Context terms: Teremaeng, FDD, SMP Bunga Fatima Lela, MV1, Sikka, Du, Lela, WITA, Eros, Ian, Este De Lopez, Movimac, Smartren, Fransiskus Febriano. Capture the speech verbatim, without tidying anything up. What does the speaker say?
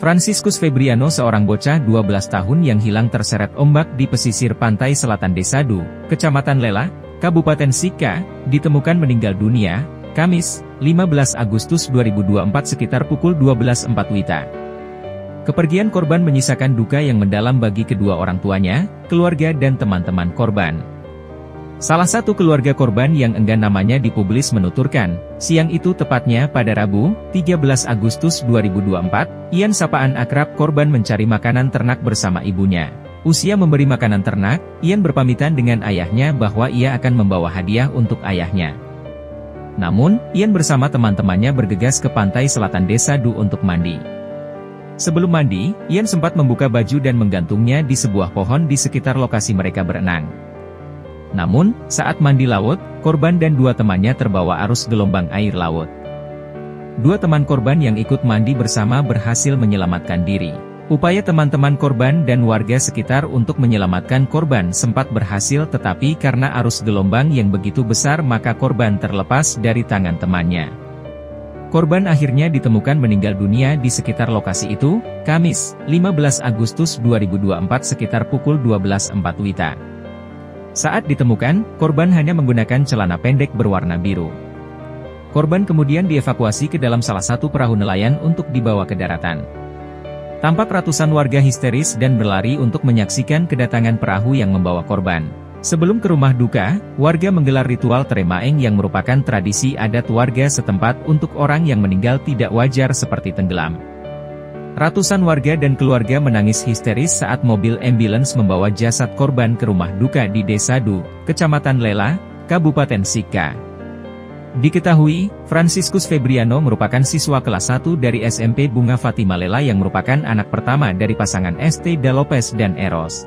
Fransiskus Febriano, seorang bocah dua belas tahun yang hilang terseret ombak di pesisir pantai selatan Desa Du, Kecamatan Lela, Kabupaten Sikka, ditemukan meninggal dunia, Kamis, lima belas Agustus dua ribu dua puluh empat sekitar pukul dua belas empat puluh W I T A. Kepergian korban menyisakan duka yang mendalam bagi kedua orang tuanya, keluarga dan teman-teman korban. Salah satu keluarga korban yang enggan namanya dipublis menuturkan, siang itu tepatnya pada Rabu, tiga belas Agustus dua ribu dua puluh empat, Ian sapaan akrab korban mencari makanan ternak bersama ibunya. Usia memberi makanan ternak, Ian berpamitan dengan ayahnya bahwa ia akan membawa hadiah untuk ayahnya. Namun, Ian bersama teman-temannya bergegas ke pantai selatan Desa Du untuk mandi. Sebelum mandi, Ian sempat membuka baju dan menggantungnya di sebuah pohon di sekitar lokasi mereka berenang. Namun, saat mandi laut, korban dan dua temannya terbawa arus gelombang air laut. Dua teman korban yang ikut mandi bersama berhasil menyelamatkan diri. Upaya teman-teman korban dan warga sekitar untuk menyelamatkan korban sempat berhasil, tetapi karena arus gelombang yang begitu besar maka korban terlepas dari tangan temannya. Korban akhirnya ditemukan meninggal dunia di sekitar lokasi itu, Kamis, lima belas Agustus dua ribu dua puluh empat sekitar pukul dua belas empat puluh W I T A. Saat ditemukan, korban hanya menggunakan celana pendek berwarna biru. Korban kemudian dievakuasi ke dalam salah satu perahu nelayan untuk dibawa ke daratan. Tampak ratusan warga histeris dan berlari untuk menyaksikan kedatangan perahu yang membawa korban. Sebelum ke rumah duka, warga menggelar ritual Teremaeng yang merupakan tradisi adat warga setempat untuk orang yang meninggal tidak wajar seperti tenggelam. Ratusan warga dan keluarga menangis histeris saat mobil ambulans membawa jasad korban ke rumah duka di Desa Du, Kecamatan Lela, Kabupaten Sikka. Diketahui, Fransiskus Febriano merupakan siswa kelas satu dari S M P Bunga Fatima Lela yang merupakan anak pertama dari pasangan Este De Lopez dan Eros.